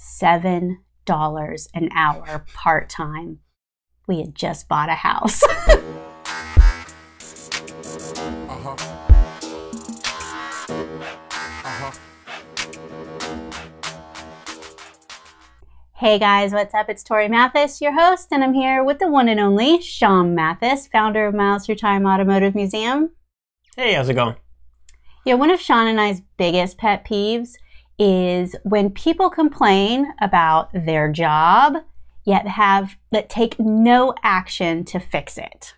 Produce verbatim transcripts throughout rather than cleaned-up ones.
seven dollars an hour part-time. We had just bought a house. uh-huh. Uh-huh. Hey guys, what's up? It's Tori Mathis, your host, and I'm here with the one and only Sean Mathis, founder of Miles Through Time Automotive Museum. Hey, how's it going? Yeah, one of Sean and I's biggest pet peeves is when people complain about their job, yet have that take no action to fix it.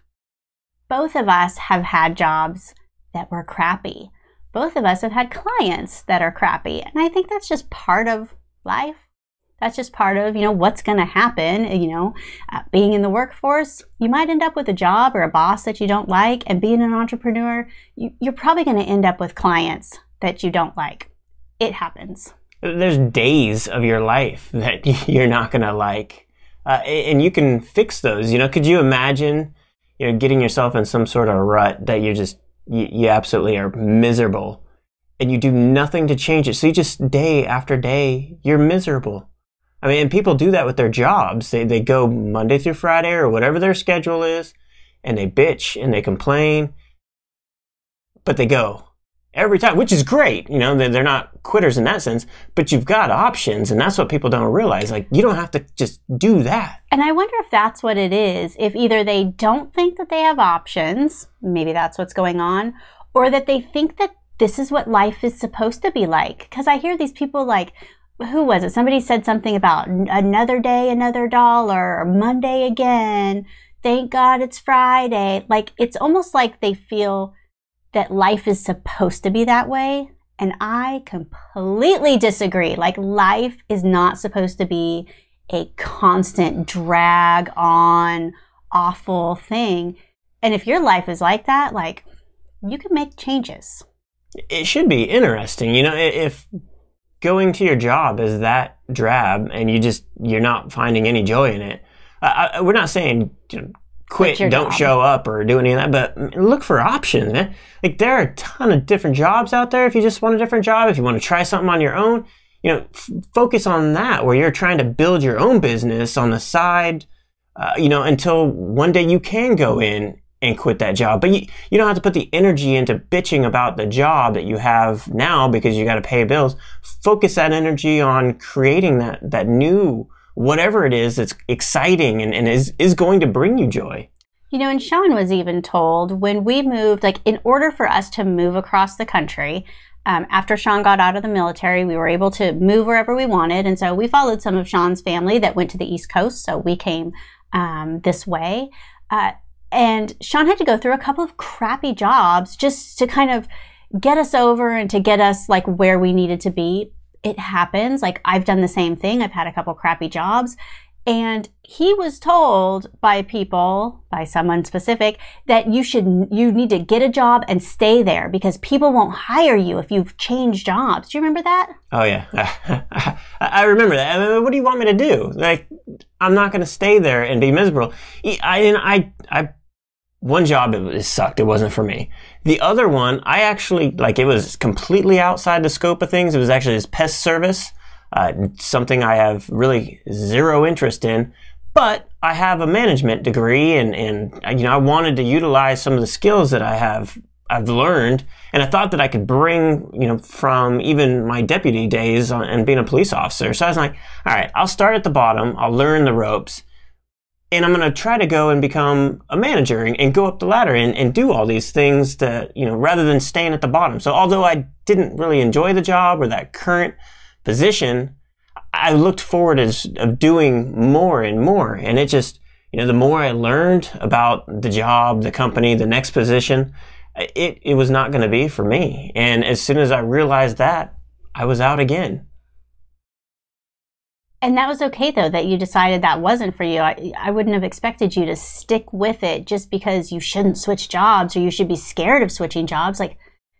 Both of us have had jobs that were crappy. Both of us have had clients that are crappy. And I think that's just part of life. That's just part of, you know, what's going to happen, you know, uh, being in the workforce. You might end up with a job or a boss that you don't like, and being an entrepreneur, you, you're probably going to end up with clients that you don't like. It happens. There's days of your life that you're not going to like. Uh, and you can fix those. You know, could you imagine, you know, getting yourself in some sort of rut that you're just, you, you absolutely are miserable, and you do nothing to change it. So you just, day after day, you're miserable. I mean, and people do that with their jobs. They, they go Monday through Friday or whatever their schedule is, and they bitch and they complain, but they go every time, which is great. You know, they're not quitters in that sense, but you've got options, and that's what people don't realize. Like, you don't have to just do that. And I wonder if that's what it is, if either they don't think that they have options, maybe that's what's going on, or that they think that this is what life is supposed to be like. Because I hear these people like, who was it? Somebody said something about another day, another dollar, Monday again, thank God it's Friday. Like, it's almost like they feel that life is supposed to be that way. And I completely disagree. Like, life is not supposed to be a constant drag on awful thing. And if your life is like that, like, you can make changes. It should be interesting. You know, if going to your job is that drab and you just, you're not finding any joy in it. Uh, I, we're not saying, you know, quit, don't job. show up or do any of that, but look for options, man. Like, there are a ton of different jobs out there. If you just want a different job, if you want to try something on your own, you know, f focus on that, where you're trying to build your own business on the side, uh, you know, until one day you can go in and quit that job. But you, you don't have to put the energy into bitching about the job that you have now because you got to pay bills. Focus that energy on creating that, that new whatever it is that's exciting and, and is, is going to bring you joy. You know, and Sean was even told when we moved, like, in order for us to move across the country, um, after Sean got out of the military, we were able to move wherever we wanted. And so we followed some of Sean's family that went to the East Coast. So we came um, this way. Uh, and Sean had to go through a couple of crappy jobs just to kind of get us over and to get us, like, where we needed to be. It happens. Like, I've done the same thing. I've had a couple crappy jobs. And he was told by people, by someone specific, that you should, you need to get a job and stay there because people won't hire you if you've changed jobs. Do you remember that? Oh yeah, I remember that. I mean, what do you want me to do? Like, I'm not going to stay there and be miserable. I, and I, I, one job, it sucked. It wasn't for me. The other one, I actually, like, it was completely outside the scope of things. It was actually this pest service, uh, something I have really zero interest in, but I have a management degree, and, and you know, I wanted to utilize some of the skills that I have, I've learned, and I thought that I could bring, you know, from even my deputy days on, and being a police officer. So I was like, all right, I'll start at the bottom, I'll learn the ropes, and I'm going to try to go and become a manager and, and go up the ladder and, and do all these things that, you know, rather than staying at the bottom. So although I didn't really enjoy the job or that current position, I looked forward as of doing more and more. And it just, you know, the more I learned about the job, the company, the next position, it, it was not going to be for me. And as soon as I realized that, I was out again. And that was okay, though, that you decided that wasn't for you. I, I wouldn't have expected you to stick with it just because you shouldn't switch jobs or you should be scared of switching jobs. Like,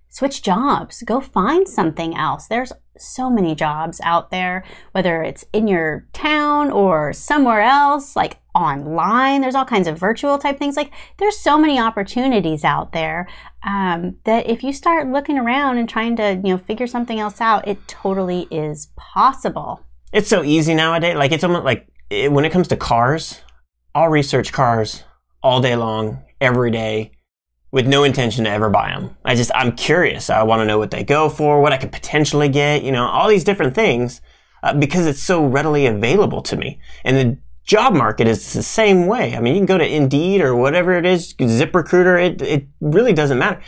switch jobs. Go find something else. There's so many jobs out there, whether it's in your town or somewhere else, like online. There's all kinds of virtual type things. Like, there's so many opportunities out there um, that if you start looking around and trying to, you know, figure something else out, it totally is possible. it's so easy nowadays. Like, it's almost like it, when it comes to cars, I'll research cars all day long, every day, with no intention to ever buy them. I just, I'm curious. I want to know what they go for, what I could potentially get, you know, all these different things, uh, because it's so readily available to me. And the job market is the same way. I mean, you can go to Indeed or whatever it is, ZipRecruiter, it, it really doesn't matter.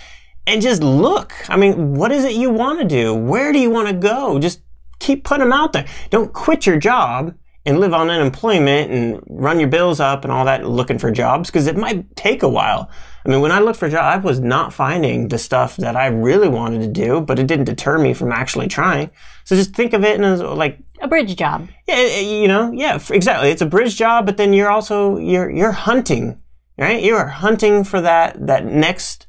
And just look. I mean, what is it you want to do? Where do you want to go? Just keep putting them out there. Don't quit your job and live on unemployment and run your bills up and all that looking for jobs, because it might take a while. I mean, when I looked for a job, I was not finding the stuff that I really wanted to do, but it didn't deter me from actually trying. So just think of it as like a bridge job. Yeah, you know, yeah, exactly. It's a bridge job, but then you're also you're you're hunting, right? You are hunting for that that next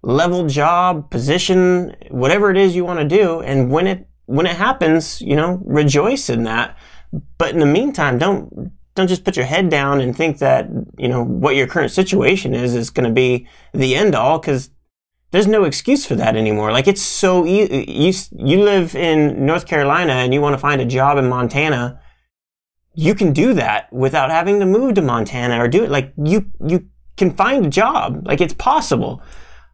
level job, position, whatever it is you want to do, and when it when it happens, you know, rejoice in that. But in the meantime, don't don't just put your head down and think that, you know, what your current situation is is going to be the end all, because there's no excuse for that anymore. Like, it's so easy. You, you live in North Carolina and you want to find a job in Montana. You can do that without having to move to Montana or do it. Like, you, you can find a job. Like, it's possible.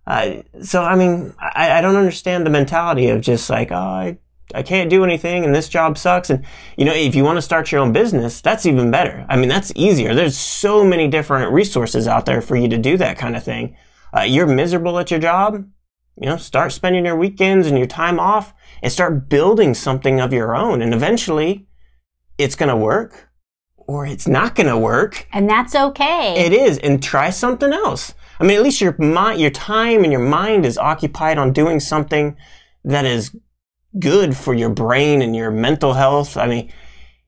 Uh, so, I mean, I, I don't understand the mentality of just like, oh, I... I can't do anything and this job sucks. And, you know, if you want to start your own business, that's even better. I mean, that's easier. There's so many different resources out there for you to do that kind of thing. Uh, you're miserable at your job, you know, start spending your weekends and your time off and start building something of your own. And eventually it's going to work or it's not going to work. And that's okay. It is. And try something else. I mean, at least your mind, your time and your mind is occupied on doing something that is good for your brain and your mental health. I mean,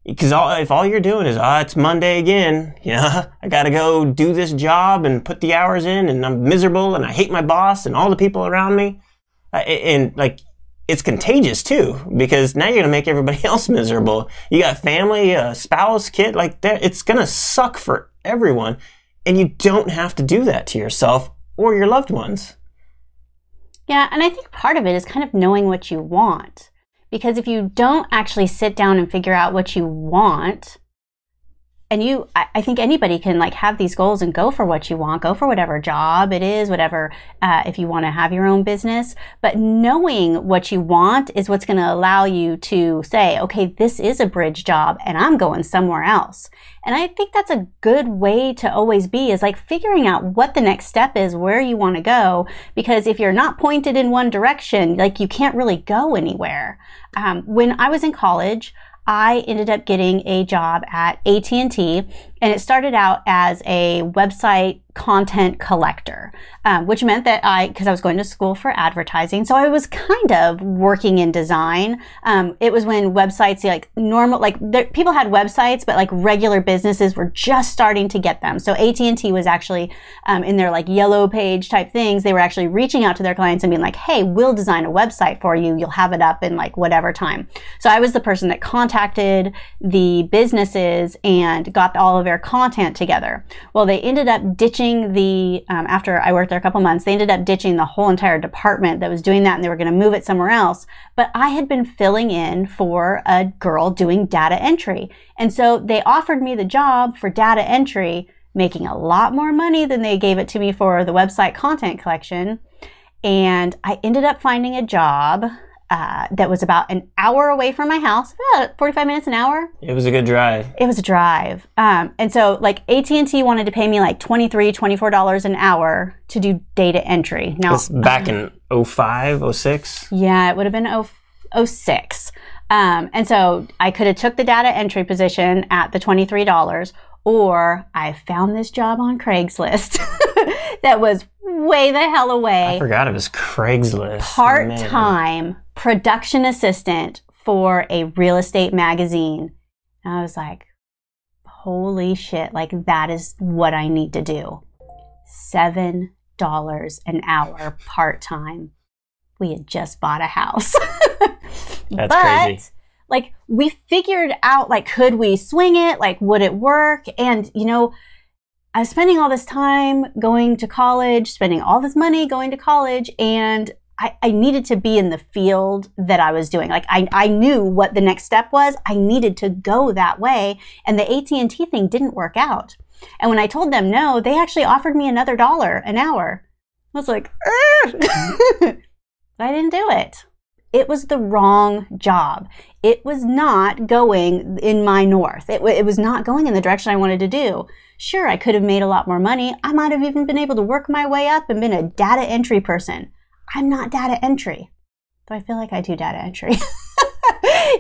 because all, if all you're doing is, ah, oh, it's Monday again, yeah, I gotta go do this job and put the hours in and I'm miserable and I hate my boss and all the people around me. Uh, and, and like, it's contagious too, because now you're gonna make everybody else miserable. You got family, a spouse, kid, like that. It's gonna suck for everyone. And you don't have to do that to yourself or your loved ones. Yeah, and I think part of it is kind of knowing what you want. Because if you don't actually sit down and figure out what you want, and you, I, I think anybody can like have these goals and go for what you want, go for whatever job it is, whatever, uh, if you want to have your own business. But knowing what you want is what's going to allow you to say, okay, this is a bridge job and I'm going somewhere else. And I think that's a good way to always be, is like figuring out what the next step is, where you want to go, because if you're not pointed in one direction, like you can't really go anywhere. Um, when I was in college, I ended up getting a job at A T and T, and it started out as a website content collector, um, which meant that I, because I was going to school for advertising, so I was kind of working in design. Um, it was when websites, like normal, like there, people had websites, but like regular businesses were just starting to get them. So A T and T was actually um, in their like yellow page type things. They were actually reaching out to their clients and being like, hey, we'll design a website for you. You'll have it up in like whatever time. So I was the person that contacted the businesses and got all of their content together. Well, they ended up ditching the, um, after I worked there a couple months, they ended up ditching the whole entire department that was doing that, and they were going to move it somewhere else. But I had been filling in for a girl doing data entry. And so they offered me the job for data entry, making a lot more money than they gave it to me for the website content collection. And I ended up finding a job Uh, that was about an hour away from my house, about forty-five minutes, an hour. It was a good drive. It was a drive. Um, and so like A T and T wanted to pay me like twenty-three, twenty-four dollars an hour to do data entry. Now, that's back uh, in oh five, oh six? Yeah, it would have been oh six. Um, and so I could have took the data entry position at the twenty-three dollars, or I found this job on Craigslist that was way the hell away. I forgot it was Craigslist. Part-time. Man. Production assistant for a real estate magazine. And I was like, holy shit, like that is what I need to do. seven dollars an hour part-time. We had just bought a house. That's but, crazy. Like we figured out, like, could we swing it? Like, would it work? And, you know, I was spending all this time going to college, spending all this money going to college, and I, I needed to be in the field that I was doing. Like I, I knew what the next step was. I needed to go that way. And the A T and T thing didn't work out. And when I told them no, they actually offered me another dollar an hour. I was like, I didn't do it. It was the wrong job. It was not going in my north. It, it was not going in the direction I wanted to do. Sure, I could have made a lot more money. I might have even been able to work my way up and been a data entry person. I'm not data entry, though I feel like I do data entry.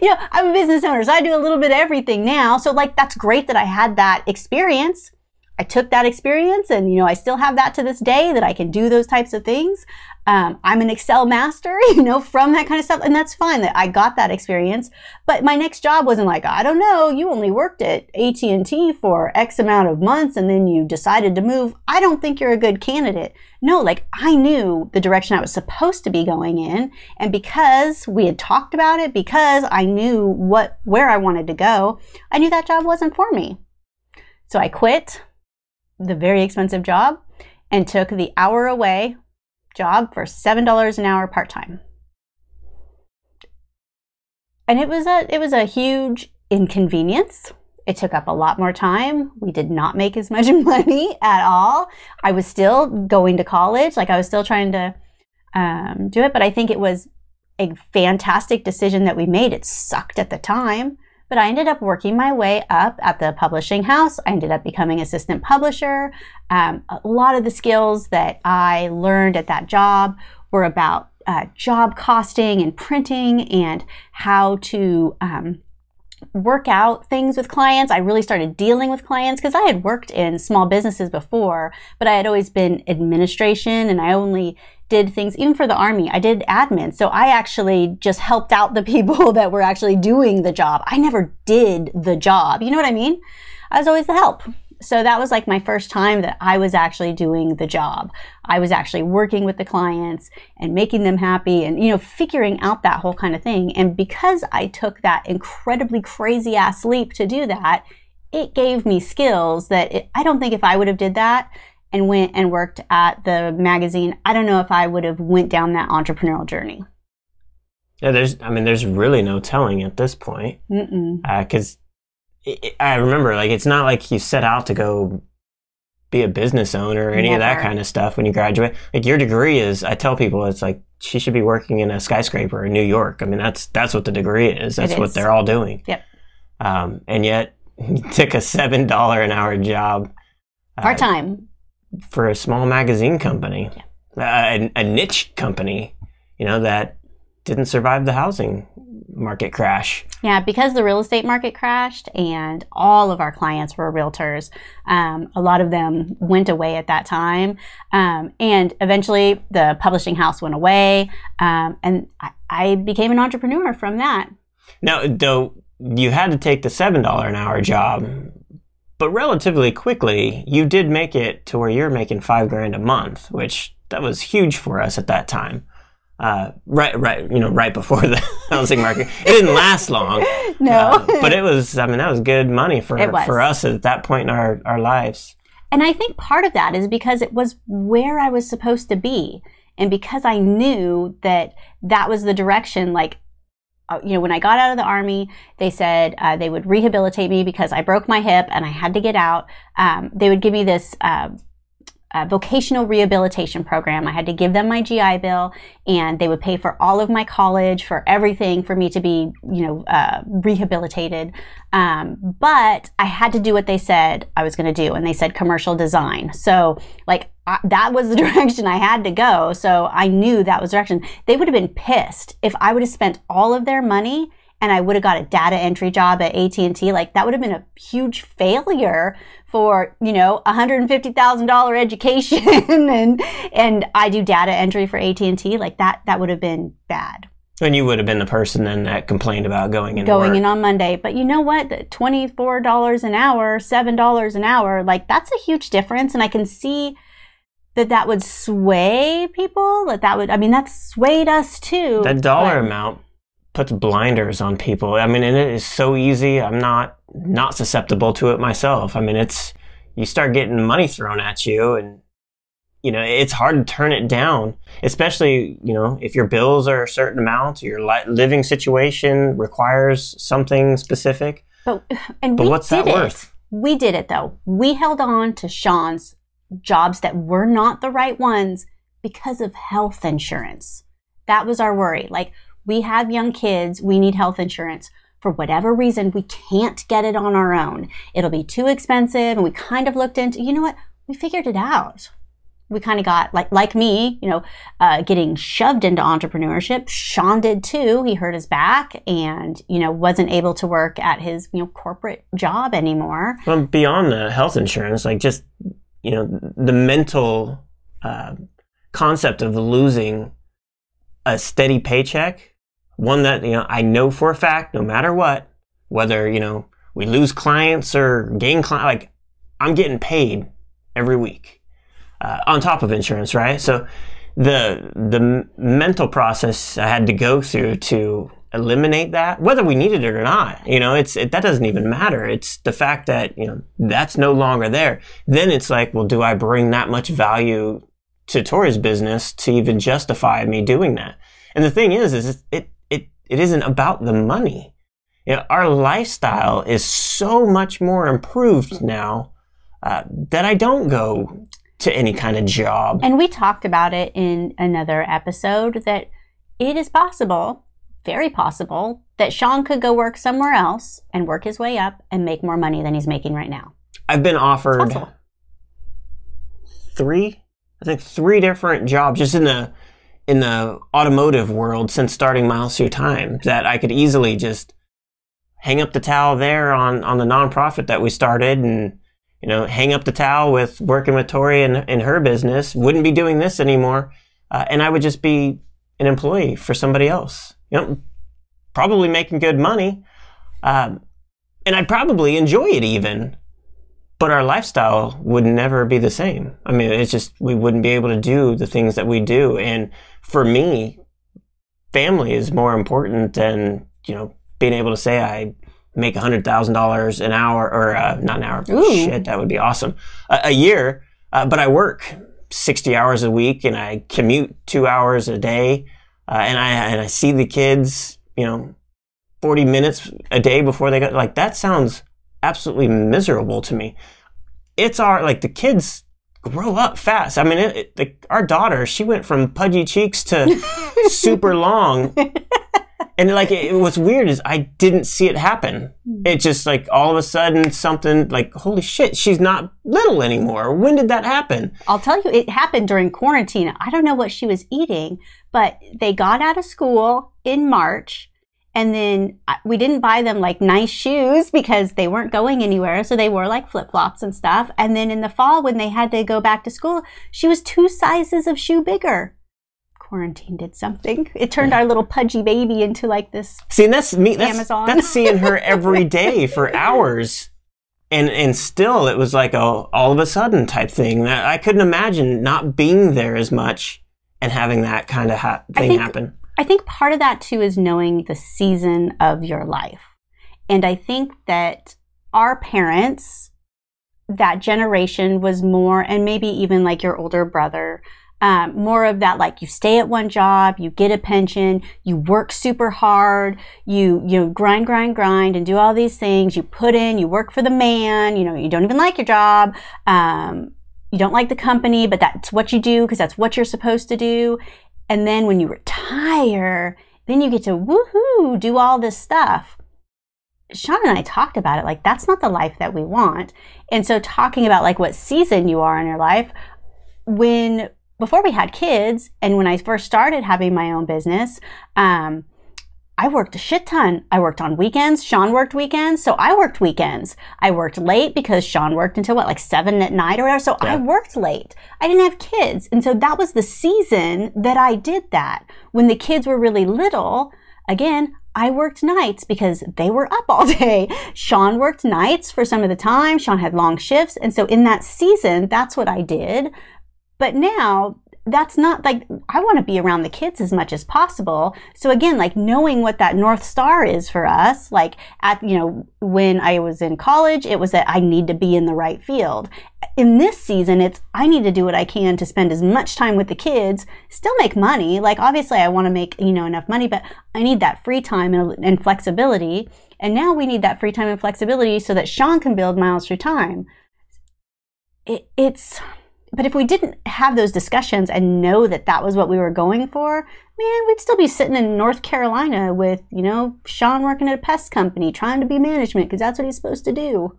You know, I'm a business owner, so I do a little bit of everything now. So like, that's great that I had that experience. I took that experience and, you know, I still have that to this day that I can do those types of things. Um, I'm an Excel master, you know, from that kind of stuff. And that's fine that I got that experience. But my next job wasn't like, I don't know, you only worked at A T and T for X amount of months and then you decided to move. I don't think you're a good candidate. No, like I knew the direction I was supposed to be going in. And because we had talked about it, because I knew what, where I wanted to go, I knew that job wasn't for me. So I quit the very expensive job and took the hour away job for seven dollars an hour part-time. And it was a it was a huge inconvenience. It took up a lot more time. We did not make as much money at all. I was still going to college, like I was still trying to um, do it, but I think it was a fantastic decision that we made. It sucked at the time, but I ended up working my way up at the publishing house. I ended up becoming assistant publisher. Um, a lot of the skills that I learned at that job were about uh, job costing and printing and how to um, work out things with clients. I really started dealing with clients because I had worked in small businesses before, but I had always been administration and I only did things, even for the Army, I did admin. So I actually just helped out the people that were actually doing the job. I never did the job. You know what I mean? I was always the help. So that was like my first time that I was actually doing the job. I was actually working with the clients and making them happy and, you know, figuring out that whole kind of thing. And because I took that incredibly crazy ass leap to do that, it gave me skills that it, I don't think if I would have did that and went and worked at the magazine, I don't know if I would have went down that entrepreneurial journey. Yeah, there's, I mean, there's really no telling at this point. Mm-mm. Uh, 'cause I remember, like, it's not like you set out to go be a business owner or any Never. Of that kind of stuff when you graduate. Like, your degree is, I tell people, it's like, she should be working in a skyscraper in New York. I mean, that's that's what the degree is. That's is. what they're all doing. Yep. Um, and yet, you took a seven dollars an hour job. Uh, Part-time. For a small magazine company. Yeah. Uh, a, a niche company, you know, that didn't survive the housing market crash. Yeah, because the real estate market crashed and all of our clients were realtors. Um, a lot of them went away at that time. Um, and eventually the publishing house went away. Um, and I, I became an entrepreneur from that. Now, though, you had to take the seven dollars an hour job, but relatively quickly, you did make it to where you're making five grand a month, which that was huge for us at that time. Uh, right, right, you know, right before the housing market. It didn't last long. No. Uh, but it was, I mean, that was good money for for us at that point in our, our lives. And I think part of that is because it was where I was supposed to be. And because I knew that that was the direction, like, uh, you know, when I got out of the Army, they said uh, they would rehabilitate me because I broke my hip and I had to get out. Um, they would give me this uh, Uh, vocational rehabilitation program. I had to give them my G I Bill and they would pay for all of my college, for everything, for me to be, you know, uh, rehabilitated. Um, but I had to do what they said I was going to do. And they said commercial design. So like I, that was the direction I had to go. So I knew that was the direction. They would have been pissed if I would have spent all of their money and I would have got a data entry job at A T and T. Like that would have been a huge failure for, you know, one hundred fifty thousand dollars education and and I do data entry for A T and T. Like that that would have been bad. And you would have been the person then that complained about going in going work. in on Monday. But you know what? The twenty-four dollars an hour, seven dollars an hour, like that's a huge difference. And I can see that that would sway people. That that would, I mean, that swayed us too. That dollar but, amount. puts blinders on people. I mean, and it is so easy. I'm not not susceptible to it myself. I mean, it's, you start getting money thrown at you and you know, it's hard to turn it down, especially, you know, if your bills are a certain amount, your li living situation requires something specific. But, and but we what's did that it. worth? We did it, though. We held on to Sean's jobs that were not the right ones because of health insurance. That was our worry. Like, we have young kids. We need health insurance. For whatever reason, we can't get it on our own. It'll be too expensive. And we kind of looked into, you know what? We figured it out. We kind of got, like like me, you know, uh, getting shoved into entrepreneurship. Sean did too. He hurt his back and, you know, wasn't able to work at his, you know, corporate job anymore. Well, beyond the health insurance, like just, you know, the mental uh, concept of losing a steady paycheck, one that, you know, I know for a fact, no matter what, whether, you know, we lose clients or gain clients, like I'm getting paid every week. Uh, on top of insurance, right? So the the mental process I had to go through to eliminate that, whether we needed it or not, you know, it's it, that doesn't even matter. It's the fact that, you know, that's no longer there. Then it's like, well, do I bring that much value to Tori's business to even justify me doing that? And the thing is, is it it it isn't about the money. You know, our lifestyle is so much more improved now uh, that I don't go to any kind of job. And we talked about it in another episode that it is possible, very possible, that Sean could go work somewhere else and work his way up and make more money than he's making right now. I've been offered three, I think three different jobs just in the in the automotive world since starting Miles Through Time that I could easily just hang up the towel there on on the nonprofit that we started and, you know, hang up the towel with working with Tori and, and her business, wouldn't be doing this anymore. Uh, and I would just be an employee for somebody else, you know, probably making good money. Um, and I'd probably enjoy it even, but our lifestyle would never be the same. I mean, it's just, we wouldn't be able to do the things that we do. And for me, family is more important than, you know, being able to say I make one hundred thousand dollars an hour, or uh, not an hour, Ooh. shit, that would be awesome, a, a year, uh, but I work sixty hours a week and I commute two hours a day uh, and, I, and I see the kids, you know, forty minutes a day before they go, like that sounds absolutely miserable to me. It's our, like the kids grow up fast. I mean, it, it, the, our daughter, she went from pudgy cheeks to super long. And like, it, what's weird is I didn't see it happen. It just like all of a sudden something like, holy shit, she's not little anymore. When did that happen? I'll tell you, it happened during quarantine. I don't know what she was eating, but they got out of school in March. And then we didn't buy them like nice shoes because they weren't going anywhere. So they wore like flip-flops and stuff. And then in the fall when they had to go back to school, she was two sizes of shoe bigger. Quarantine did something. It turned our little pudgy baby into like this. See, and that's me. That's, Amazon. That's seeing her every day for hours, and and still it was like a all of a sudden type thing. I couldn't imagine not being there as much and having that kind of ha thing I think, happen. I think part of that too is knowing the season of your life, and I think that our parents, that generation was more, and maybe even like your older brother. Um, more of that, like you stay at one job, you get a pension, you work super hard, you you know, grind, grind, grind, and do all these things. You put in, you work for the man. You know, you don't even like your job. Um, you don't like the company, but that's what you do because that's what you're supposed to do. And then when you retire, then you get to woohoo, do all this stuff. Sean and I talked about it. Like that's not the life that we want. And so talking about like what season you are in your life when. Before we had kids, and when I first started having my own business, um, I worked a shit ton. I worked on weekends. Sean worked weekends, so I worked weekends. I worked late because Sean worked until what, like seven at night or whatever. So yeah. I worked late. I didn't have kids, and so that was the season that I did that. When the kids were really little, again, I worked nights because they were up all day. Sean worked nights for some of the time. Sean had long shifts, and so in that season, that's what I did. But now that's not like, I want to be around the kids as much as possible. So again, like knowing what that North Star is for us, like at, you know, when I was in college, it was that I need to be in the right field. In this season, it's I need to do what I can to spend as much time with the kids, still make money. Like obviously I want to make, you know, enough money, but I need that free time and, and flexibility. And now we need that free time and flexibility so that Sean can build Miles Through Time. It, it's, but if we didn't have those discussions and know that that was what we were going for, man, we'd still be sitting in North Carolina with, you know, Sean working at a pest company, trying to be management because that's what he's supposed to do.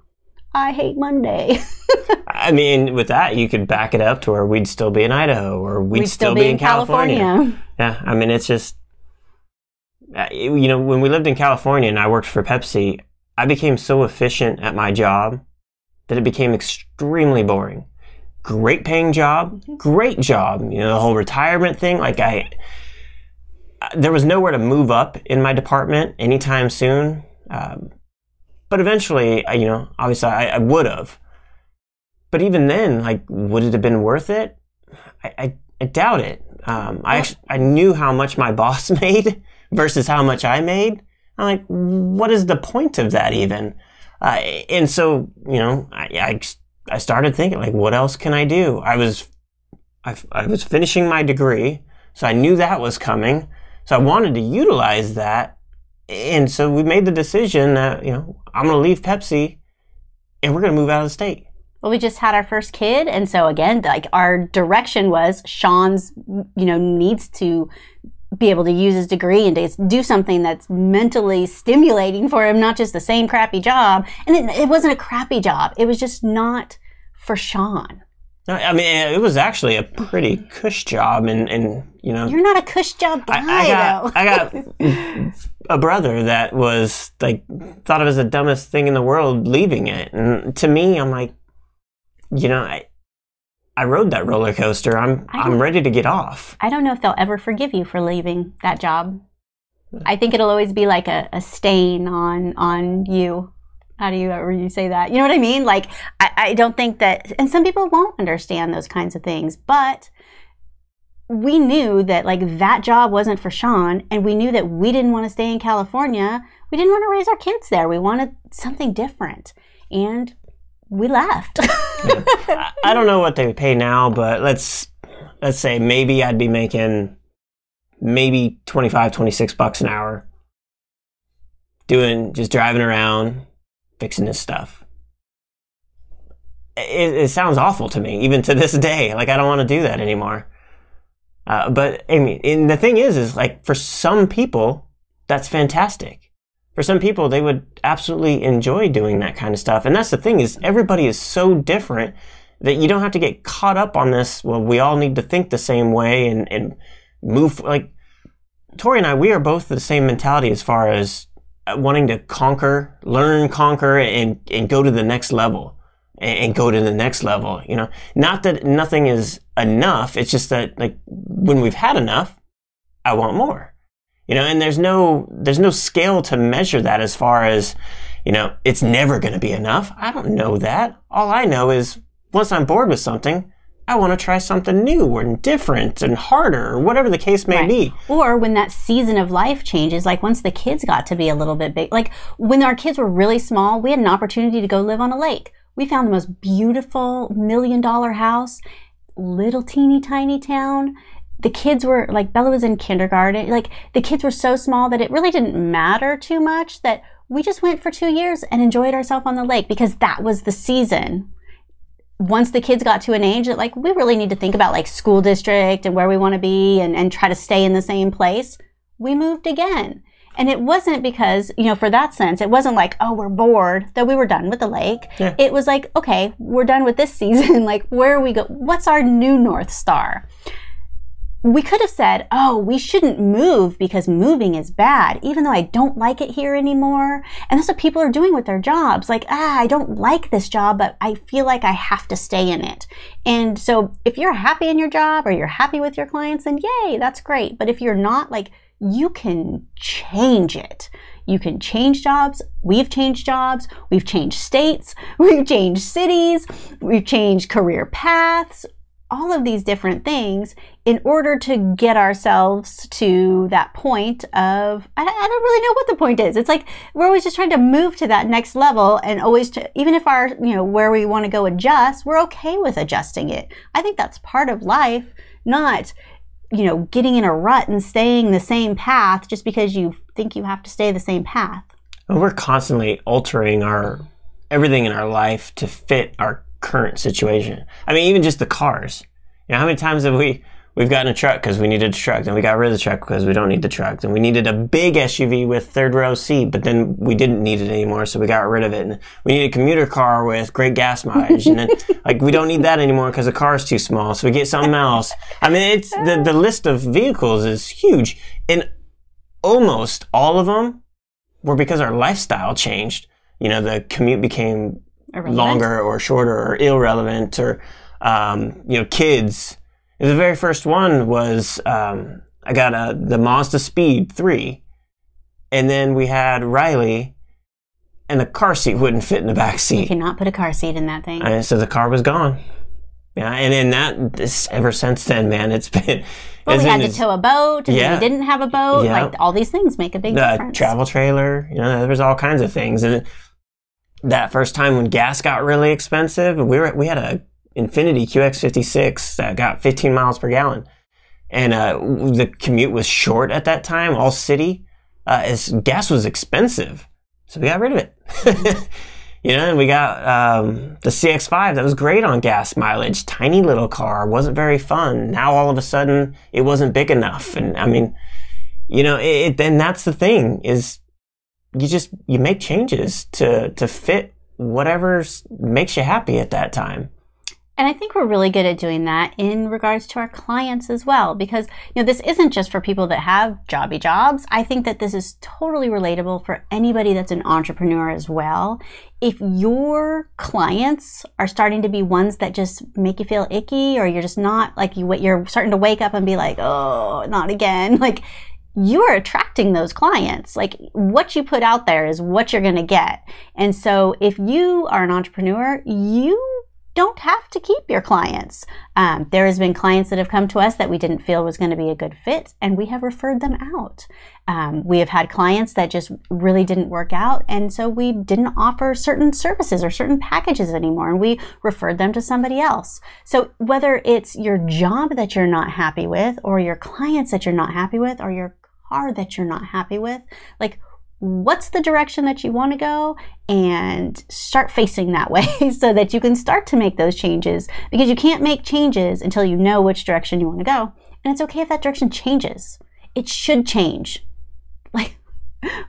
I hate Monday. I mean, with that, you could back it up to where we'd still be in Idaho or we'd, we'd still, still be, be in California. California. Yeah, I mean, it's just, you know, when we lived in California and I worked for Pepsi, I became so efficient at my job that it became extremely boring. Great paying job, great job. You know, the whole retirement thing, like I, there was nowhere to move up in my department anytime soon. Um, but eventually, I, you know, obviously I, I would have. But even then, like, would it have been worth it? I, I, I doubt it. Um, I, actually, I knew how much my boss made versus how much I made. I'm like, what is the point of that even? Uh, and so, you know, I, I I started thinking, like, what else can I do? I was, I, I was finishing my degree, so I knew that was coming. So I wanted to utilize that. And so we made the decision that, you know, I'm going to leave Pepsi and we're going to move out of the state. Well, we just had our first kid. And so again, like our direction was Sean's, you know, needs to be able to use his degree and to do something that's mentally stimulating for him, not just the same crappy job. And it, it wasn't a crappy job. It was just not for Sean. No, I mean, it was actually a pretty cush job. And, and you know, you're not a cush job guy, I, I got, though. I got a brother that was like, thought it was the dumbest thing in the world leaving it. And to me, I'm like, you know, I, I rode that roller coaster. I'm I'm ready to get off. I don't know if they'll ever forgive you for leaving that job. I think it'll always be like a, a stain on on you. How do you ever you say that? You know what I mean? Like I, I don't think that, and some people won't understand those kinds of things, but we knew that like that job wasn't for Sean, and we knew that we didn't want to stay in California. We didn't want to raise our kids there. We wanted something different. And we left. Yeah. I don't know what they pay now, but let's let's say maybe I'd be making maybe twenty-five, twenty-six bucks an hour doing, just driving around, fixing this stuff. It, it sounds awful to me, even to this day. Like, I don't want to do that anymore. Uh, but, I mean, and the thing is, is like, for some people, that's fantastic. For some people, they would absolutely enjoy doing that kind of stuff. And that's the thing is everybody is so different that you don't have to get caught up on this. Well, we all need to think the same way and, and move. Like Tori and I, we are both the same mentality as far as wanting to conquer, learn, conquer, and, and go to the next level and, and go to the next level. You know, not that nothing is enough. It's just that like when we've had enough, I want more. You know, and there's no there's no scale to measure that as far as, you know, it's never going to be enough. I don't know that. All I know is once I'm bored with something, I want to try something new or different and harder or whatever the case may right. be. Or when that season of life changes, like once the kids got to be a little bit big, like when our kids were really small, we had an opportunity to go live on a lake. We found the most beautiful million dollar house, little teeny tiny town. The kids were, like, Bella was in kindergarten. Like, the kids were so small that it really didn't matter too much that we just went for two years and enjoyed ourselves on the lake because that was the season. Once the kids got to an age that, like, we really need to think about, like, school district and where we want to be and, and try to stay in the same place, we moved again. And it wasn't because, you know, for that sense, it wasn't like, oh, we're bored, though we were done with the lake. Yeah. It was like, okay, we're done with this season. Like, where are we go? What's our new North Star? We could have said, oh, we shouldn't move because moving is bad, even though I don't like it here anymore. And that's what people are doing with their jobs. Like, ah, I don't like this job, but I feel like I have to stay in it. And so if you're happy in your job or you're happy with your clients, then yay, that's great. But if you're not, like, you can change it. You can change jobs. We've changed jobs. We've changed states. We've changed cities. We've changed career paths. all of these different things in order to get ourselves to that point of, I, I don't really know what the point is. It's like, we're always just trying to move to that next level, and always to, even if our, you know, where we want to go adjusts, we're okay with adjusting it. I think that's part of life, not, you know, getting in a rut and staying the same path just because you think you have to stay the same path. And we're constantly altering our, everything in our life to fit our current situation. I mean, even just the cars. You know, how many times have we, we've gotten a truck because we needed a truck, then we got rid of the truck because we don't need the truck, then we needed a big S U V with third row seat, but then we didn't need it anymore, so we got rid of it. And we need a commuter car with great gas mileage, and then like we don't need that anymore because the car is too small, so we get something else. I mean, it's the, the list of vehicles is huge, and almost all of them were because our lifestyle changed. You know, the commute became irrelevant, longer or shorter or irrelevant, or, um, you know, kids. And the very first one was, um, I got a, the Mazda Speed Three, and then we had Riley, and the car seat wouldn't fit in the back seat. You cannot put a car seat in that thing. And so the car was gone. Yeah, and then that, this, ever since then, man, it's been... Well, it's we been had to tow a boat, and yeah, we didn't have a boat. Yeah. Like, all these things make a big the difference. Travel trailer, you know, there's all kinds of things. And that first time when gas got really expensive, we were we had a Infiniti Q X fifty-six that got fifteen miles per gallon. And uh, the commute was short at that time, all city. Uh, as gas was expensive, so we got rid of it. You know, and we got um, the C X five that was great on gas mileage, tiny little car, wasn't very fun. Now all of a sudden it wasn't big enough, and I mean, you know, it. Then that's the thing is, you just you make changes to to fit whatever makes you happy at that time. And I think we're really good at doing that in regards to our clients as well, because, you know, this isn't just for people that have jobby jobs. I think that this is totally relatable for anybody that's an entrepreneur as well. If your clients are starting to be ones that just make you feel icky, or you're just not like you, you're starting to wake up and be like, oh, not again. Like, you are attracting those clients. Like, what you put out there is what you're going to get. And so if you are an entrepreneur, you don't have to keep your clients. Um, there has been clients that have come to us that we didn't feel was going to be a good fit, and we have referred them out. Um, we have had clients that just really didn't work out, and so we didn't offer certain services or certain packages anymore, and we referred them to somebody else. So whether it's your job that you're not happy with, or your clients that you're not happy with, or your car that you're not happy with, like, what's the direction that you want to go, and start facing that way so that you can start to make those changes, because you can't make changes until you know which direction you want to go. And it's okay if that direction changes. It should change. Like,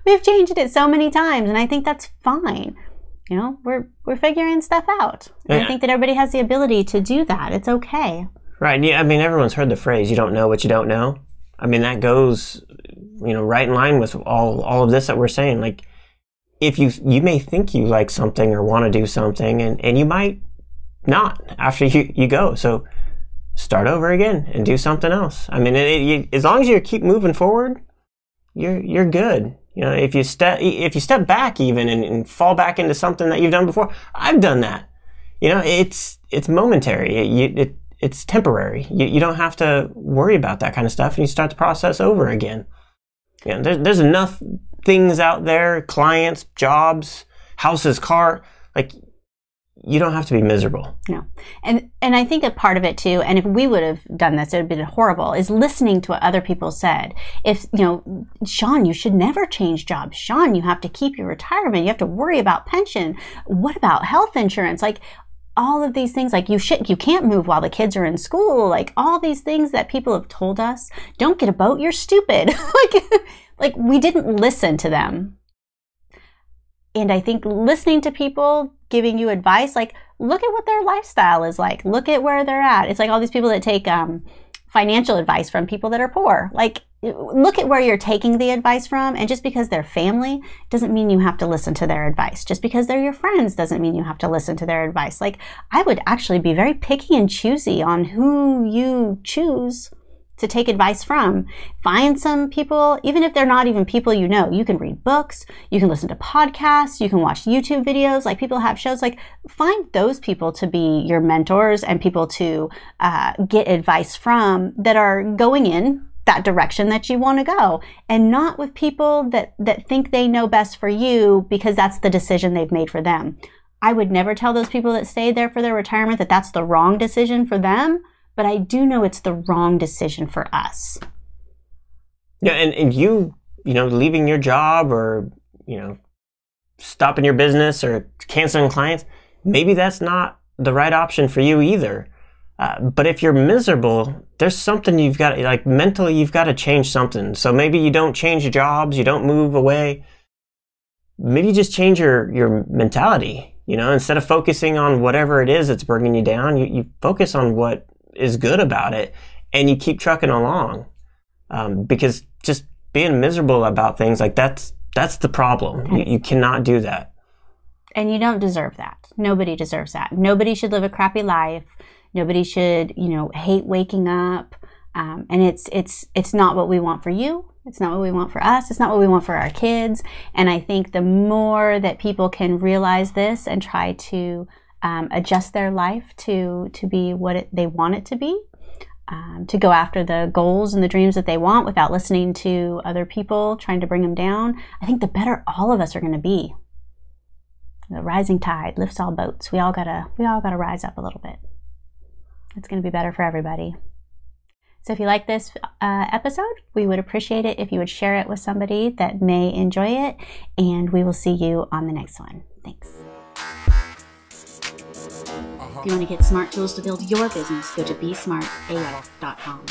we've changed it so many times, and I think that's fine. You know, we're we're figuring stuff out. And yeah, I think that everybody has the ability to do that. It's okay. Right. Yeah, I mean, everyone's heard the phrase, you don't know what you don't know. I mean, that goes, you know, right in line with all all of this that we're saying. Like, if you you may think you like something or want to do something, and and you might not after you you go. So start over again and do something else. I mean, it, it, you, as long as you keep moving forward, you're you're good. You know, if you step if you step back even and, and fall back into something that you've done before, I've done that. You know, it's it's momentary. It, you, it it's temporary. You you don't have to worry about that kind of stuff, and you start the process over again. Yeah, there's, there's enough things out there, clients, jobs, houses, car, like, you don't have to be miserable. No. And and I think a part of it too, and if we would have done this, it would have been horrible, is listening to what other people said. If, you know, Sean, you should never change jobs. Sean, you have to keep your retirement. You have to worry about pension. What about health insurance? Like, all of these things, like, you should, you can't move while the kids are in school. Like, all these things that people have told us, don't get a boat, you're stupid. like, like we didn't listen to them. And I think listening to people giving you advice, like, look at what their lifestyle is like, look at where they're at. It's like all these people that take um, financial advice from people that are poor. Like, look at where you're taking the advice from, and just because they're family doesn't mean you have to listen to their advice. Just because they're your friends doesn't mean you have to listen to their advice. Like, I would actually be very picky and choosy on who you choose to take advice from. Find some people, even if they're not even people you know. You can read books, you can listen to podcasts, you can watch YouTube videos, like people have shows. Like, find those people to be your mentors and people to uh, get advice from that are going in that direction that you want to go, and not with people that, that think they know best for you because that's the decision they've made for them. I would never tell those people that stayed there for their retirement that that's the wrong decision for them, but I do know it's the wrong decision for us. Yeah, and, and you, you know, leaving your job or, you know, stopping your business or canceling clients, maybe that's not the right option for you either. Uh, but if you're miserable, there's something you've got, like mentally you've got to change something. So maybe you don't change jobs, you don't move away. Maybe you just change your, your mentality, you know, instead of focusing on whatever it is that's bringing you down, you, you focus on what is good about it and you keep trucking along. Um, because just being miserable about things, like that's, that's the problem. You, you cannot do that. And you don't deserve that. Nobody deserves that. Nobody should live a crappy life. Nobody should, you know, hate waking up. Um, and it's, it's, it's not what we want for you. It's not what we want for us. It's not what we want for our kids. And I think the more that people can realize this and try to um, adjust their life to, to be what it, they want it to be, um, to go after the goals and the dreams that they want without listening to other people trying to bring them down, I think the better all of us are going to be. The rising tide lifts all boats. We all gotta, we all gotta rise up a little bit. It's going to be better for everybody. So if you like this uh, episode, we would appreciate it if you would share it with somebody that may enjoy it. And we will see you on the next one. Thanks. Uh-huh. If you want to get smart tools to build your business, go to be smart A F dot com.